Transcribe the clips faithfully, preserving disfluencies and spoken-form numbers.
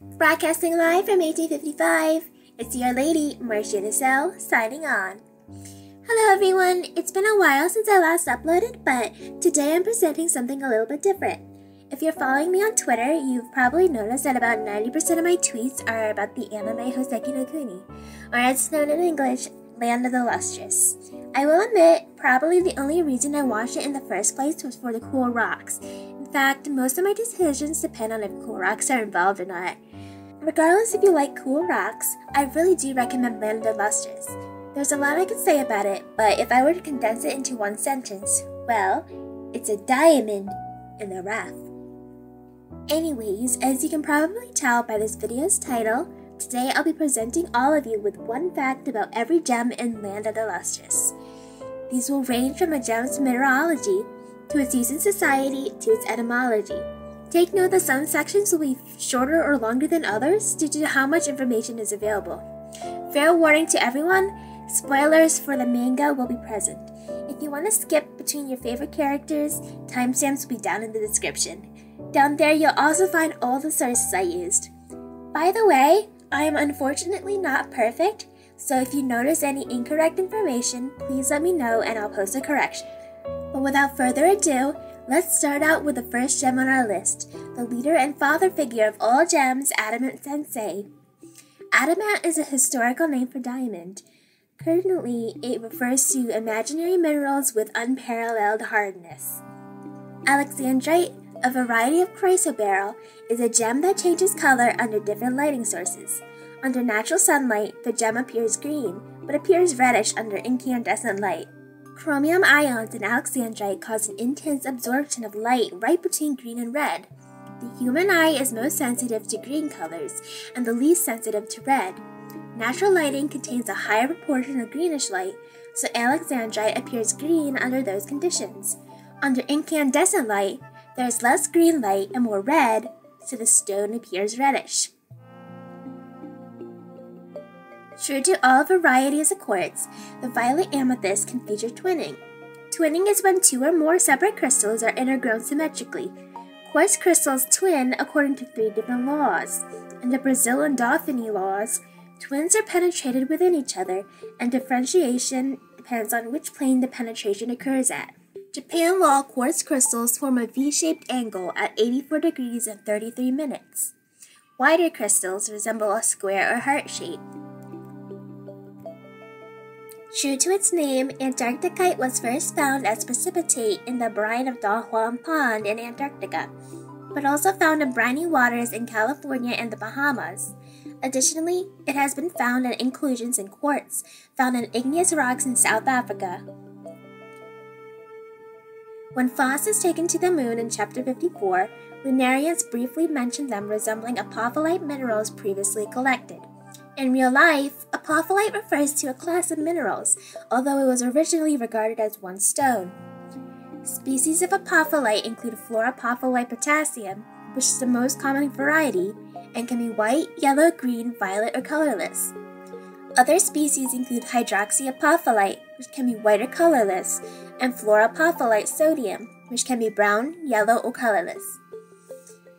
Broadcasting live from eighteen fifty-five, it's your lady, Marchioness Elle, signing on. Hello everyone, it's been a while since I last uploaded, but today I'm presenting something a little bit different. If you're following me on Twitter, you've probably noticed that about ninety percent of my tweets are about the anime Hoseki no Kuni, or as it's known in English, Land of the Lustrous. I will admit, probably the only reason I watched it in the first place was for the cool rocks. In fact, most of my decisions depend on if cool rocks are involved or not. Regardless if you like cool rocks, I really do recommend Land of the Lustrous. There's a lot I could say about it, but if I were to condense it into one sentence, well, it's a diamond in the rough. Anyways, as you can probably tell by this video's title, today I'll be presenting all of you with one fact about every gem in Land of the Lustrous. These will range from a gem's mineralogy, to its use in society, to its etymology. Take note that some sections will be shorter or longer than others due to how much information is available. Fair warning to everyone, spoilers for the manga will be present. If you want to skip between your favorite characters, timestamps will be down in the description. Down there you'll also find all the sources I used. By the way, I am unfortunately not perfect, so if you notice any incorrect information, please let me know and I'll post a correction. But without further ado, let's start out with the first gem on our list, the leader and father figure of all gems, Adamant Sensei. Adamant is a historical name for diamond. Currently, it refers to imaginary minerals with unparalleled hardness. Alexandrite, a variety of chrysoberyl, is a gem that changes color under different lighting sources. Under natural sunlight, the gem appears green, but appears reddish under incandescent light. Chromium ions in alexandrite cause an intense absorption of light right between green and red. The human eye is most sensitive to green colors, and the least sensitive to red. Natural lighting contains a higher proportion of greenish light, so alexandrite appears green under those conditions. Under incandescent light, there is less green light and more red, so the stone appears reddish. True to all varieties of quartz, the violet amethyst can feature twinning. Twinning is when two or more separate crystals are intergrown symmetrically. Quartz crystals twin according to three different laws. In the Brazil and Dauphiny laws, twins are penetrated within each other, and differentiation depends on which plane the penetration occurs at. Japan law quartz crystals form a V-shaped angle at eighty-four degrees and thirty-three minutes. Wider crystals resemble a square or heart shape. True to its name, Antarcticite was first found as precipitate in the brine of Don Juan Pond in Antarctica, but also found in briny waters in California and the Bahamas. Additionally, it has been found in inclusions in quartz, found in igneous rocks in South Africa. When Phos is taken to the moon in chapter fifty-four, Lunarians briefly mention them resembling apophyllite minerals previously collected. In real life, apophyllite refers to a class of minerals, although it was originally regarded as one stone. Species of apophyllite include fluorapophyllite potassium, which is the most common variety, and can be white, yellow, green, violet, or colorless. Other species include hydroxyapophyllite, which can be white or colorless, and fluoropophyllite sodium, which can be brown, yellow, or colorless.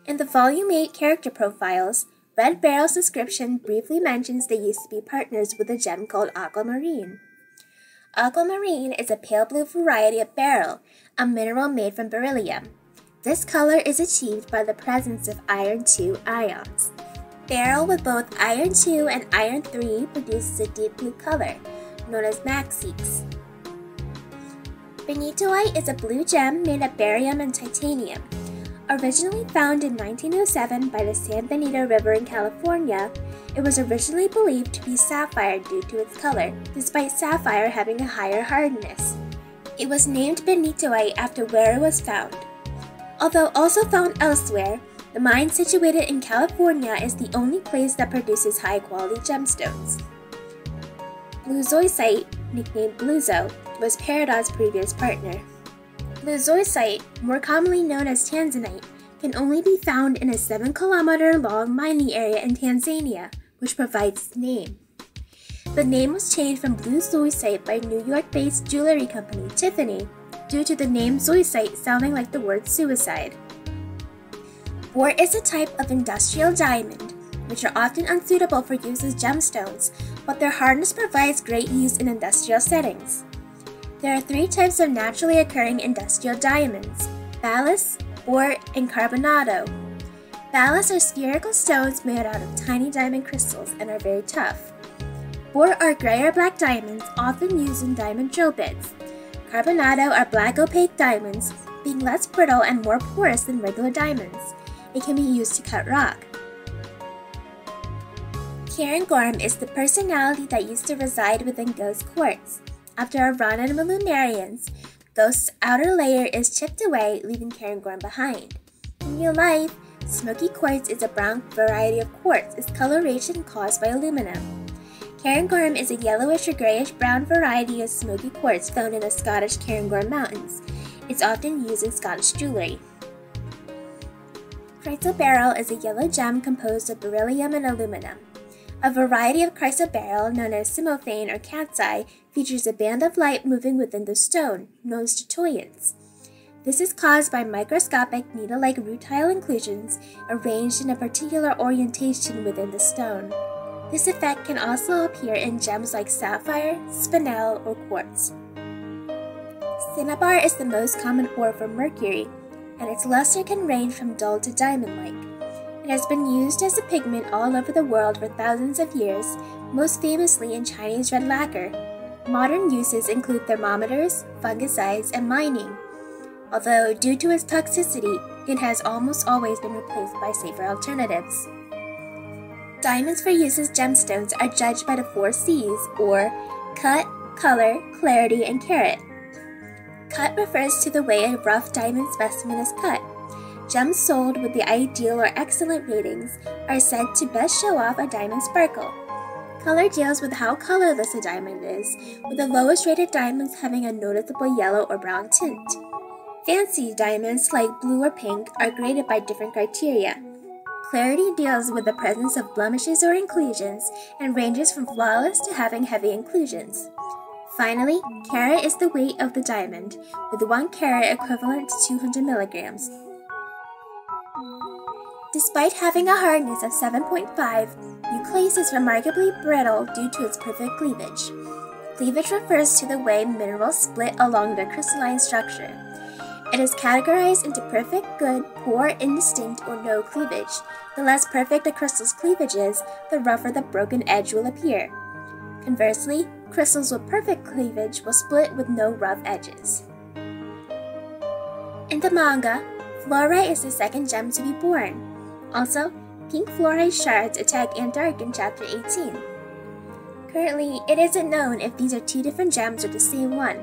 In the Volume eight Character Profiles, Red Barrel's description briefly mentions they used to be partners with a gem called Aquamarine. Aquamarine is a pale blue variety of beryl, a mineral made from beryllium. This color is achieved by the presence of iron two ions. Beryl with both iron two and iron three produces a deep blue color, known as maxites. Benitoite is a blue gem made of barium and titanium. Originally found in nineteen oh seven by the San Benito River in California, it was originally believed to be sapphire due to its color, despite sapphire having a higher hardness. It was named benitoite after where it was found. Although also found elsewhere, the mine situated in California is the only place that produces high-quality gemstones. Bluzoisite, nicknamed Bluzo, was Peridot's previous partner. Bluzoisite, more commonly known as tanzanite, can only be found in a seven kilometer long mining area in Tanzania, which provides its name. The name was changed from bluzoisite by New York-based jewelry company Tiffany due to the name zoisite sounding like the word suicide. Bort is a type of industrial diamond. which are often unsuitable for use as gemstones, but their hardness provides great use in industrial settings. There are three types of naturally occurring industrial diamonds: ballast, bort, and carbonado. Ballasts are spherical stones made out of tiny diamond crystals and are very tough. Bort are gray or black diamonds often used in diamond drill bits. Carbonado are black opaque diamonds, being less brittle and more porous than regular diamonds. It can be used to cut rock. Cairngorm is the personality that used to reside within ghost quartz. After Arana and Millenarians, Ghost's outer layer is chipped away, leaving Cairngorm behind. In real life, smoky quartz is a brown variety of quartz, its coloration caused by aluminum. Cairngorm is a yellowish or grayish-brown variety of smoky quartz found in the Scottish Cairngorm Mountains. It's often used in Scottish jewelry. Chrysoberyl is a yellow gem composed of beryllium and aluminum. A variety of chrysoberyl, known as simophane or cat's eye, features a band of light moving within the stone, known as chatoyance. This is caused by microscopic needle-like rutile inclusions arranged in a particular orientation within the stone. This effect can also appear in gems like sapphire, spinel, or quartz. Cinnabar is the most common ore for mercury, and its luster can range from dull to diamond-like. It has been used as a pigment all over the world for thousands of years, most famously in Chinese red lacquer. Modern uses include thermometers, fungicides, and mining, although due to its toxicity, it has almost always been replaced by safer alternatives. Diamonds for use as gemstones are judged by the four C's, or cut, color, clarity, and carat. Cut refers to the way a rough diamond specimen is cut. Gems sold with the ideal or excellent ratings are said to best show off a diamond's sparkle. Color deals with how colorless a diamond is, with the lowest rated diamonds having a noticeable yellow or brown tint. Fancy diamonds like blue or pink are graded by different criteria. Clarity deals with the presence of blemishes or inclusions and ranges from flawless to having heavy inclusions. Finally, carat is the weight of the diamond, with one carat equivalent to two hundred milligrams. Despite having a hardness of seven point five, Euclase is remarkably brittle due to its perfect cleavage. Cleavage refers to the way minerals split along their crystalline structure. It is categorized into perfect, good, poor, indistinct, or no cleavage. The less perfect a crystal's cleavage is, the rougher the broken edge will appear. Conversely, crystals with perfect cleavage will split with no rough edges. In the manga, Fluorite is the second gem to be born. Also, pink fluorite shards attack Antarctic in Chapter eighteen. Currently, it isn't known if these are two different gems or the same one.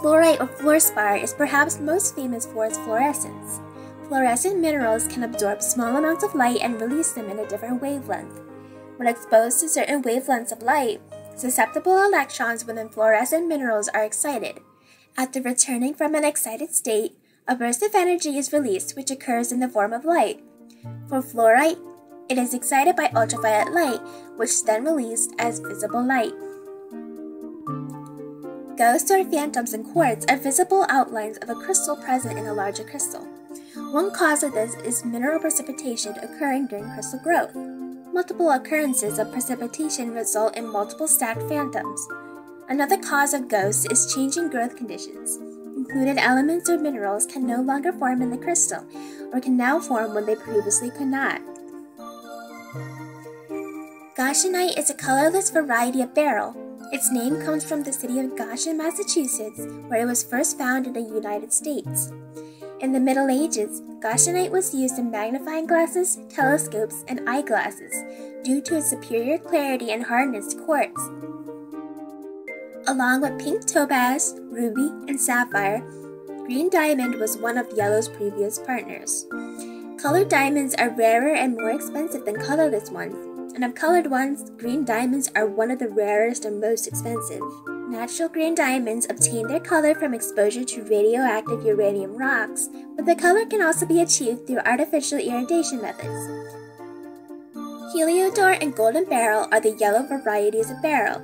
Fluorite or fluorspar is perhaps most famous for its fluorescence. Fluorescent minerals can absorb small amounts of light and release them in a different wavelength. When exposed to certain wavelengths of light, susceptible electrons within fluorescent minerals are excited. After returning from an excited state, a burst of energy is released, which occurs in the form of light. For fluorite, it is excited by ultraviolet light, which is then released as visible light. Ghosts or phantoms in quartz are visible outlines of a crystal present in a larger crystal. One cause of this is mineral precipitation occurring during crystal growth. Multiple occurrences of precipitation result in multiple stacked phantoms. Another cause of ghosts is changing growth conditions. Included elements or minerals can no longer form in the crystal, or can now form when they previously could not. Goshenite is a colorless variety of beryl. Its name comes from the city of Goshen, Massachusetts, where it was first found in the United States. In the Middle Ages, Goshenite was used in magnifying glasses, telescopes, and eyeglasses, due to its superior clarity and hardness to quartz. Along with pink topaz, ruby, and sapphire, green diamond was one of yellow's previous partners. Colored diamonds are rarer and more expensive than colorless ones, and of colored ones, green diamonds are one of the rarest and most expensive. Natural green diamonds obtain their color from exposure to radioactive uranium rocks, but the color can also be achieved through artificial irradiation methods. Heliodor and golden beryl are the yellow varieties of beryl.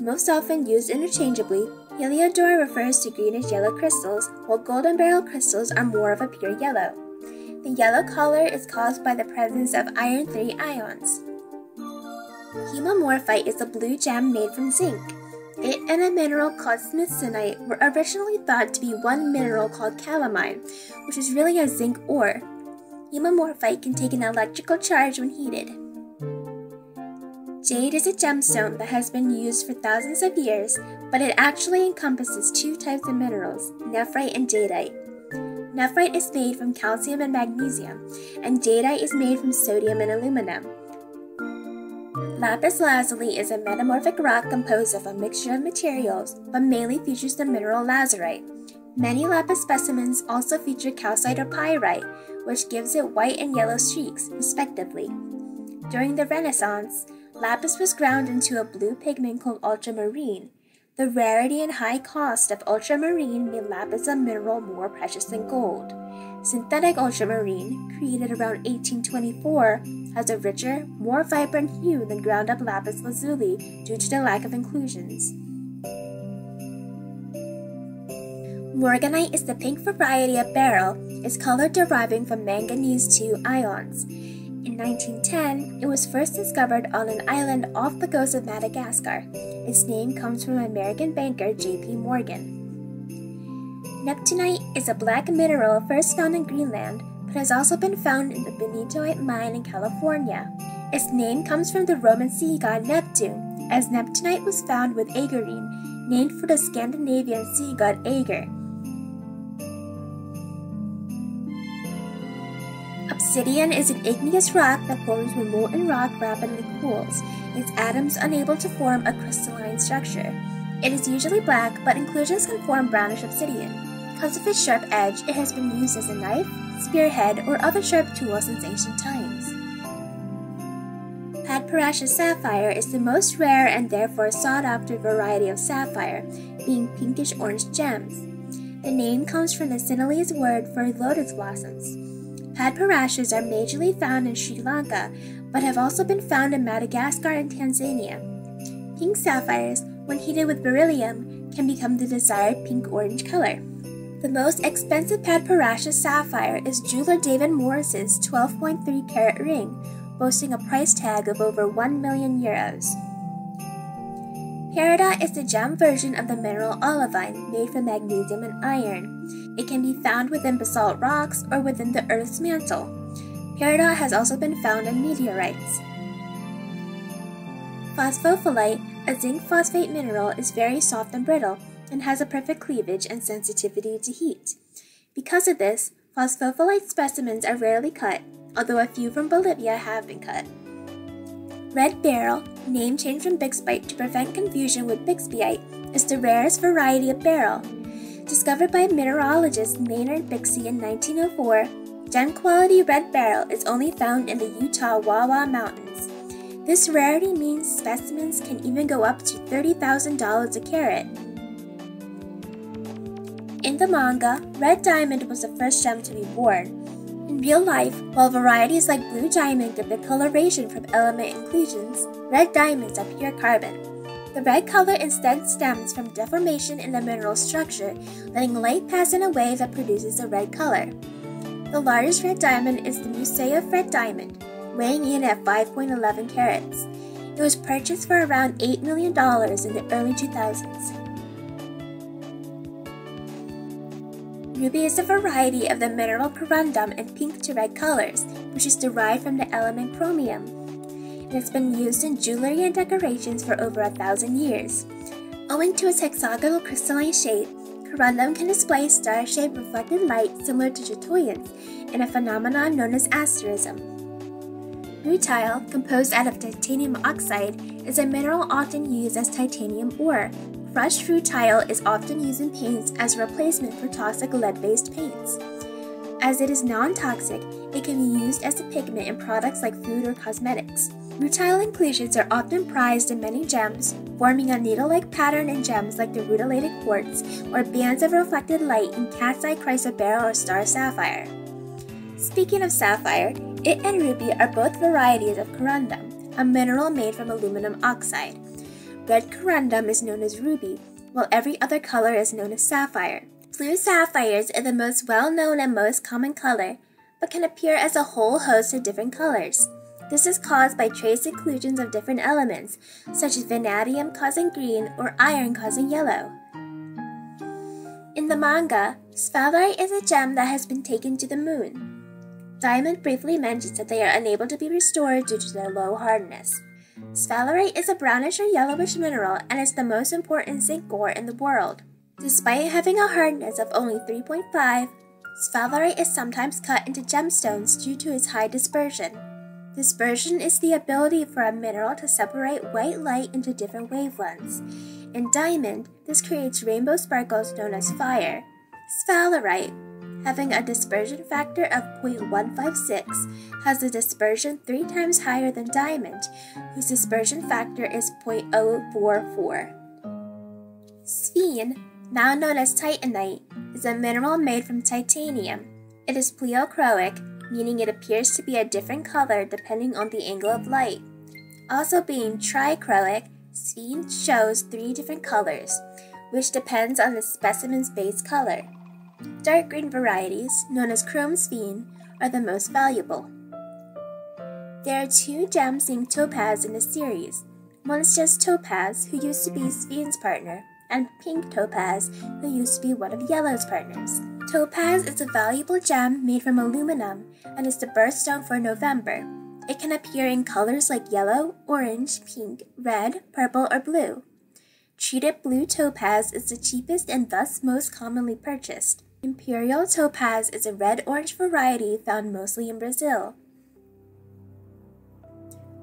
Most often used interchangeably, Heliodor refers to greenish-yellow crystals, while golden beryl crystals are more of a pure yellow. The yellow color is caused by the presence of iron three ions. Hemimorphite is a blue gem made from zinc. It and a mineral called smithsonite were originally thought to be one mineral called calamine, which is really a zinc ore. Hemimorphite can take an electrical charge when heated. Jade is a gemstone that has been used for thousands of years, but it actually encompasses two types of minerals, nephrite and jadeite. Nephrite is made from calcium and magnesium, and jadeite is made from sodium and aluminum. Lapis lazuli is a metamorphic rock composed of a mixture of materials, but mainly features the mineral lazurite. Many lapis specimens also feature calcite or pyrite, which gives it white and yellow streaks, respectively. During the Renaissance, lapis was ground into a blue pigment called ultramarine. The rarity and high cost of ultramarine made lapis a mineral more precious than gold. Synthetic ultramarine, created around eighteen twenty-four, has a richer, more vibrant hue than ground-up lapis lazuli due to the lack of inclusions. Morganite is the pink variety of beryl, its color deriving from manganese two ions. In nineteen ten, it was first discovered on an island off the coast of Madagascar. Its name comes from American banker J P Morgan. Neptunite is a black mineral first found in Greenland, but has also been found in the Benitoite mine in California. Its name comes from the Roman sea god Neptune, as Neptunite was found with agarine, named for the Scandinavian sea god Ager. Obsidian is an igneous rock that forms when molten rock rapidly cools, its atoms unable to form a crystalline structure. It is usually black, but inclusions can form brownish obsidian. Because of its sharp edge, it has been used as a knife, spearhead, or other sharp tool since ancient times. Padparadscha sapphire is the most rare and therefore sought-after variety of sapphire, being pinkish-orange gems. The name comes from the Sinhalese word for lotus blossoms. Padparaschas are majorly found in Sri Lanka, but have also been found in Madagascar and Tanzania. Pink sapphires, when heated with beryllium, can become the desired pink-orange color. The most expensive Padparadscha sapphire is jeweler David Morris's twelve point three carat ring, boasting a price tag of over one million euros. Peridot is the gem version of the mineral olivine, made from magnesium and iron. It can be found within basalt rocks or within the Earth's mantle. Peridot has also been found in meteorites. Phosphophyllite, a zinc phosphate mineral, is very soft and brittle, and has a perfect cleavage and sensitivity to heat. Because of this, phosphophyllite specimens are rarely cut, although a few from Bolivia have been cut. Red beryl, name changed from Bixbyite to prevent confusion with Bixbyite, is the rarest variety of beryl. Discovered by mineralogist Maynard Bixby in nineteen oh four, gem-quality red beryl is only found in the Utah Wawa Mountains. This rarity means specimens can even go up to thirty thousand dollars a carat. In the manga, red diamond was the first gem to be born. In real life, while varieties like blue diamond give their coloration from element inclusions, red diamonds are pure carbon. The red color instead stems from deformation in the mineral structure, letting light pass in a way that produces a red color. The largest red diamond is the Museo red diamond, weighing in at five point one one carats. It was purchased for around eight million dollars in the early two thousands. Ruby is a variety of the mineral corundum in pink to red colors, which is derived from the element chromium. It has been used in jewelry and decorations for over a thousand years. Owing to its hexagonal crystalline shape, corundum can display star-shaped reflected light similar to chatoyance in a phenomenon known as asterism. Rutile, composed out of titanium oxide, is a mineral often used as titanium ore. Crushed rutile is often used in paints as a replacement for toxic lead-based paints. As it is non-toxic, it can be used as a pigment in products like food or cosmetics. Rutile inclusions are often prized in many gems, forming a needle-like pattern in gems like the rutilated quartz or bands of reflected light in cat's-eye chrysoberyl or star sapphire. Speaking of sapphire, it and ruby are both varieties of corundum, a mineral made from aluminum oxide. Red corundum is known as ruby, while every other color is known as sapphire. Blue sapphires are the most well-known and most common color, but can appear as a whole host of different colors. This is caused by trace inclusions of different elements, such as vanadium causing green or iron causing yellow. In the manga, sphalerite is a gem that has been taken to the moon. Diamond briefly mentions that they are unable to be restored due to their low hardness. Sphalerite is a brownish or yellowish mineral and is the most important zinc ore in the world. Despite having a hardness of only three point five, sphalerite is sometimes cut into gemstones due to its high dispersion. Dispersion is the ability for a mineral to separate white light into different wavelengths. In diamond, this creates rainbow sparkles known as fire. Sphalerite, having a dispersion factor of zero point one five six, has a dispersion three times higher than diamond, whose dispersion factor is zero point zero four four. Sphene, now known as titanite, is a mineral made from titanium. It is pleochroic, meaning it appears to be a different color depending on the angle of light. Also being trichroic, sphene shows three different colors, which depends on the specimen's base color. Dark green varieties, known as chrome sphene, are the most valuable. There are two gems named topaz in the series. One is just topaz, who used to be sphene's partner, and pink topaz, who used to be one of yellow's partners. Topaz is a valuable gem made from aluminum and is the birthstone for November. It can appear in colors like yellow, orange, pink, red, purple, or blue. Treated blue topaz is the cheapest and thus most commonly purchased. Imperial topaz is a red-orange variety found mostly in Brazil.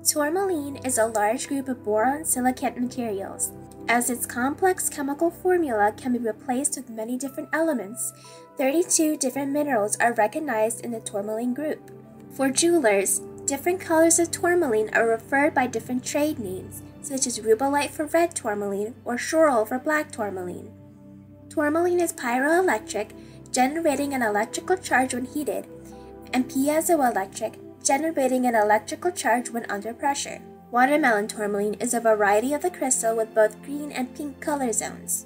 Tourmaline is a large group of boron silicate materials. As its complex chemical formula can be replaced with many different elements, thirty-two different minerals are recognized in the tourmaline group. For jewelers, different colors of tourmaline are referred by different trade names, such as rubolite for red tourmaline or schorl for black tourmaline. Tourmaline is pyroelectric, generating an electrical charge when heated, and piezoelectric, generating an electrical charge when under pressure. Watermelon tourmaline is a variety of the crystal with both green and pink color zones.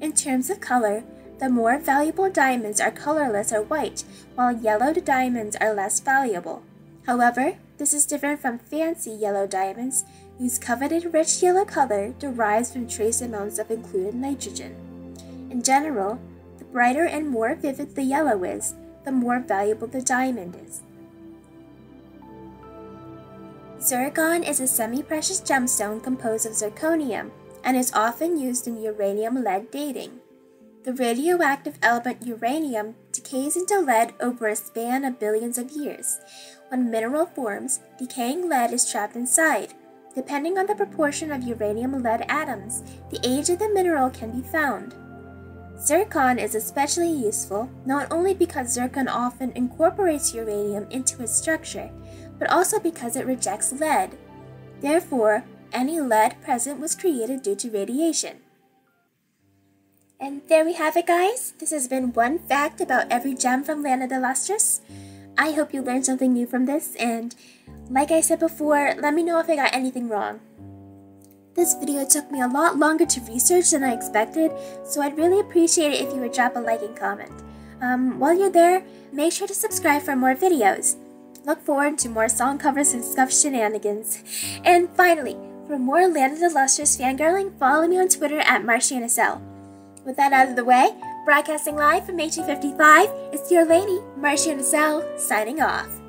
In terms of color, the more valuable diamonds are colorless or white, while yellowed diamonds are less valuable. However, this is different from fancy yellow diamonds, whose coveted rich yellow color derives from trace amounts of included nitrogen. In general, the brighter and more vivid the yellow is, the more valuable the diamond is. Zircon is a semi-precious gemstone composed of zirconium and is often used in uranium-lead dating. The radioactive element uranium decays into lead over a span of billions of years. When mineral forms, decaying lead is trapped inside. Depending on the proportion of uranium-lead atoms, the age of the mineral can be found. Zircon is especially useful not only because zircon often incorporates uranium into its structure, but also because it rejects lead. Therefore, any lead present was created due to radiation. And there we have it, guys. This has been one fact about every gem from Land of the Lustrous. I hope you learned something new from this, and like I said before, let me know if I got anything wrong. This video took me a lot longer to research than I expected, so I'd really appreciate it if you would drop a like and comment. Um, while you're there, make sure to subscribe for more videos. Look forward to more song covers and scuff shenanigans. And finally, for more Land of the Lustrous fangirling, follow me on Twitter at Marchioness Elle. With that out of the way, broadcasting live from eighteen fifty-five, it's your lady, Marchioness Elle, signing off.